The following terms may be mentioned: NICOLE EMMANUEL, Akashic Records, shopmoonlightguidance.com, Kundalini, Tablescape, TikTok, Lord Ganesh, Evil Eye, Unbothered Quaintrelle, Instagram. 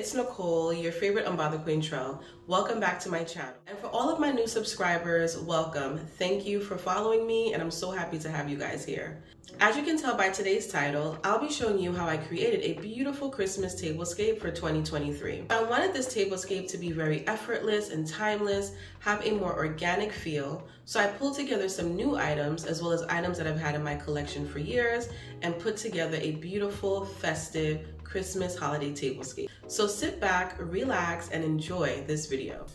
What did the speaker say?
It's Nicole, your favorite Unbothered Quaintrelle. Welcome back to my channel. And for all of my new subscribers, welcome. Thank you for following me, and I'm so happy to have you guys here. As you can tell by today's title, I'll be showing you how I created a beautiful Christmas tablescape for 2023. I wanted this tablescape to be very effortless and timeless, have a more organic feel, so I pulled together some new items as well as items that I've had in my collection for years and put together a beautiful, festive, Christmas holiday tablescape. So sit back, relax, and enjoy this video.